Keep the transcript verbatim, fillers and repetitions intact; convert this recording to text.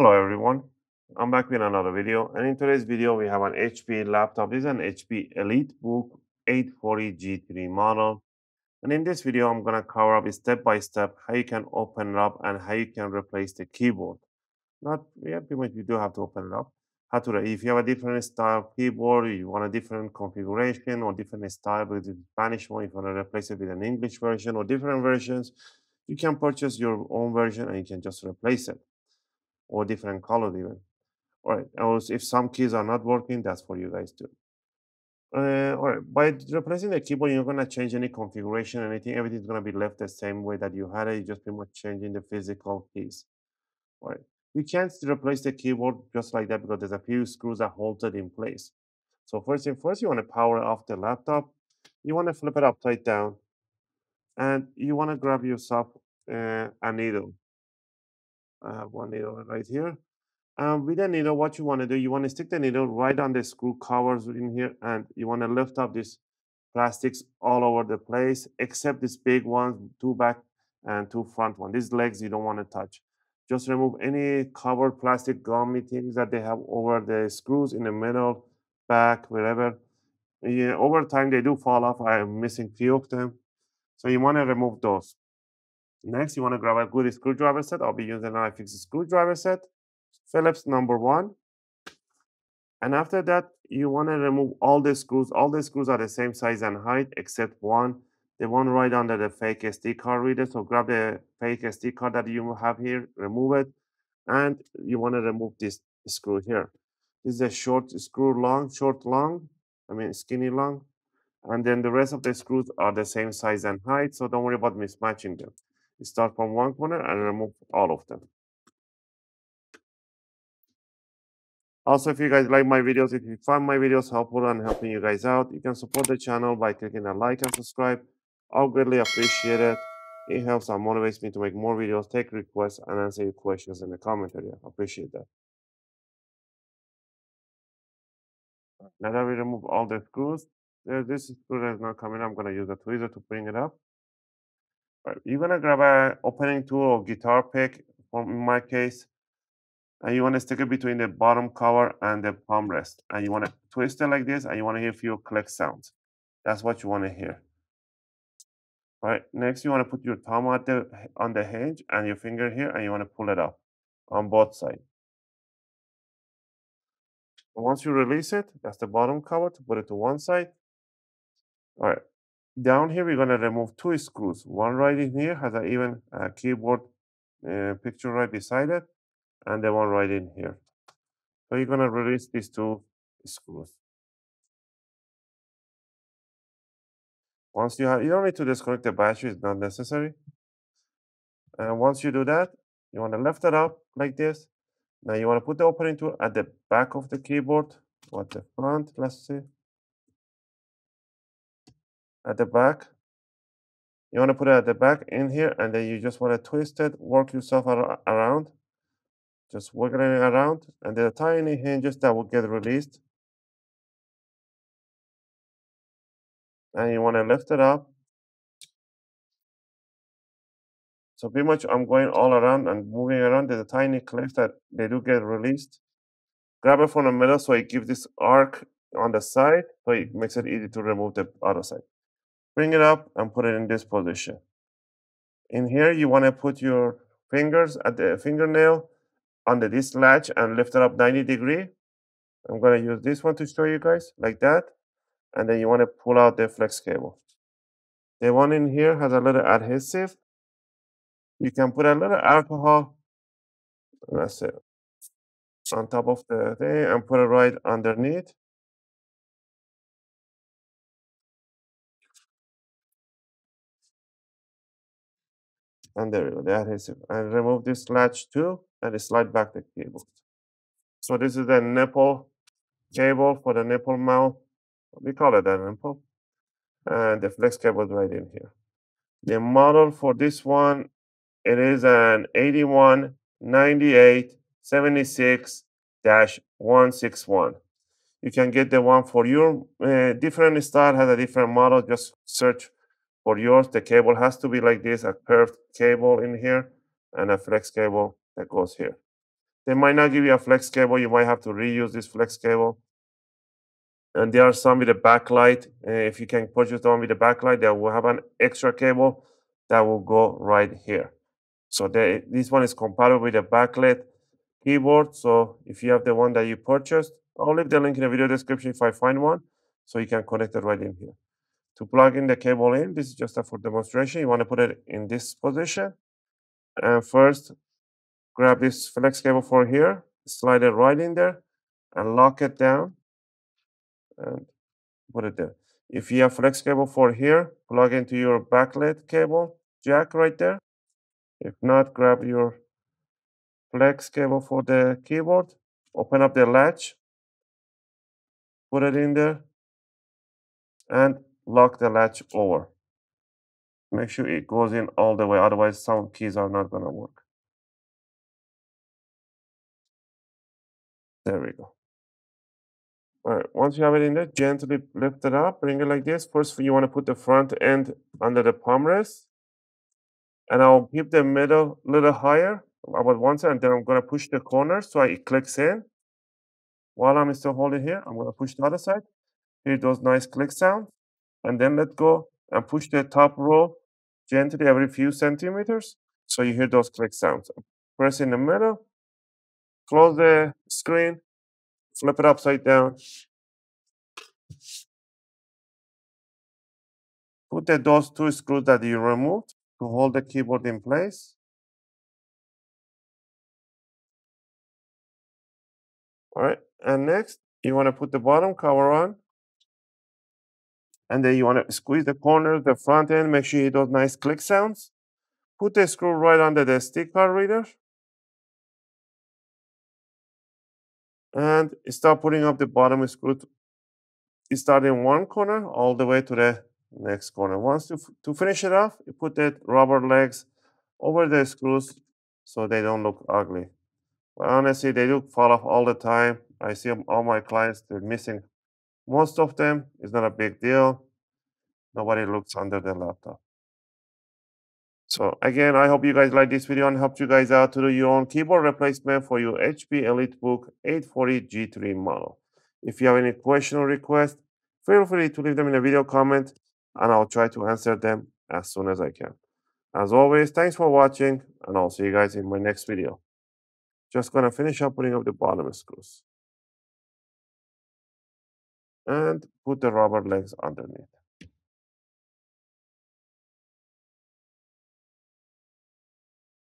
Hello everyone, I'm back with another video, and in today's video we have an H P laptop. This is an H P EliteBook eight forty G three model, and in this video I'm going to cover up step by step how you can open it up and how you can replace the keyboard. Not yeah, pretty much you do have to open it up. How to if you have a different style keyboard, you want a different configuration or different style with the Spanish one, if you want to replace it with an English version or different versions, you can purchase your own version and you can just replace it. Or different color even. All right, also if some keys are not working, that's for you guys too. Uh, all right, by replacing the keyboard, you're not gonna change any configuration, anything. Everything's gonna be left the same way that you had it. You're just pretty much changing the physical keys. All right, you can't replace the keyboard just like that because there's a few screws that hold it in place. So first thing first, you wanna power off the laptop. You wanna flip it upside down, and you wanna grab yourself uh, a needle. I have one needle right here. Um, with the needle, what you want to do, you want to stick the needle right on the screw covers in here, and you want to lift up these plastics all over the place, except these big ones, two back and two front ones. These legs you don't want to touch. Just remove any covered plastic gummy things that they have over the screws in the middle, back, wherever. Yeah, over time, they do fall off. I am missing few of them. So you want to remove those. Next, you want to grab a good screwdriver set. I'll be using an iFixit screwdriver set, Phillips number one. And after that, you want to remove all the screws. All the screws are the same size and height except one. The one right under the fake S D card reader. So grab the fake S D card that you have here, remove it. And you want to remove this screw here. This is a short screw, long, short, long. I mean, skinny, long. And then the rest of the screws are the same size and height. So don't worry about mismatching them. You start from one corner and remove all of them. Also, if you guys like my videos, if you find my videos helpful and helping you guys out, you can support the channel by clicking a like and subscribe. I'll greatly appreciate it. It helps and motivates me to make more videos, take requests, and answer your questions in the comment area. I appreciate that. Now that we remove all the screws, this screw is not coming. I'm going to use a tweezer to bring it up. You're going to grab an opening tool or guitar pick, in my case, and you want to stick it between the bottom cover and the palm rest. And you want to twist it like this, and you want to hear a few click sounds. That's what you want to hear. All right, next, you want to put your thumb at the, on the hinge and your finger here, and you want to pull it up on both sides. Once you release it, that's the bottom cover, to put it to one side. All right. Down here, we're going to remove two screws. One right in here has an even uh, keyboard uh, picture right beside it, and the one right in here. So you're going to release these two screws. Once you have, you don't need to disconnect the battery, it's not necessary. And once you do that, you want to lift it up like this. Now you want to put the opening tool at the back of the keyboard, or at the front, let's see. At the back, you want to put it at the back in here, and then you just want to twist it, work yourself ar around, just working it around, and there are tiny hinges that will get released. And you want to lift it up. So pretty much I'm going all around and moving around. There's a tiny clips that they do get released. Grab it from the middle so it gives this arc on the side, so it makes it easy to remove the other side. Bring it up and put it in this position. In here, you want to put your fingers at the fingernail under this latch and lift it up ninety degrees. I'm going to use this one to show you guys, like that. And then you want to pull out the flex cable. The one in here has a little adhesive. You can put a little alcohol, that's it, on top of the thing and put it right underneath. And there we go, the adhesive. And remove this latch too, and slide back the cable. So this is the nipple cable for the nipple mount. We call it a nipple. And the flex cable is right in here. The model for this one, it is an eighty-one ninety-eight seventy-six dash one sixty-one. You can get the one for your uh, different style, has a different model. Just search for yours. The cable has to be like this, a curved cable in here and a flex cable that goes here. They might not give you a flex cable. You might have to reuse this flex cable. And there are some with a backlight. Uh, if you can purchase the one with a backlight, they will have an extra cable that will go right here. So they, this one is compatible with a backlit keyboard. So if you have the one that you purchased, I'll leave the link in the video description if I find one, so you can connect it right in here. To plug in the cable in, this is just for demonstration. You want to put it in this position. And first, grab this flex cable from here, slide it right in there, and lock it down, and put it there. If you have flex cable for here, plug into your backlit cable jack right there. If not, grab your flex cable for the keyboard, open up the latch, put it in there, and lock the latch over. Make sure it goes in all the way, otherwise some keys are not going to work. There we go. All right, once you have it in there, gently lift it up, bring it like this. First, you want to put the front end under the palm rest. And I'll keep the middle a little higher, about one side, and then I'm going to push the corner so it clicks in. While I'm still holding here, I'm going to push the other side. Hear those nice click sounds. And then let go and push the top row gently every few centimeters so you hear those click sounds. Press in the middle, close the screen, flip it upside down. Put the, those two screws that you removed to hold the keyboard in place. All right, and next you want to put the bottom cover on, and then you want to squeeze the corner, the front end, make sure you hear those nice click sounds. Put the screw right under the stick card reader, and start putting up the bottom screw. Start in one corner all the way to the next corner. Once to, to finish it off, you put the rubber legs over the screws so they don't look ugly. But honestly, they do fall off all the time. I see all my clients, they're missing most of them. It's not a big deal. Nobody looks under the laptop. So again, I hope you guys like this video and helped you guys out to do your own keyboard replacement for your H P EliteBook eight forty G three model. If you have any question or request, feel free to leave them in a video comment, and I'll try to answer them as soon as I can. As always, thanks for watching, and I'll see you guys in my next video. Just gonna finish up putting up the bottom screws. And put the rubber legs underneath.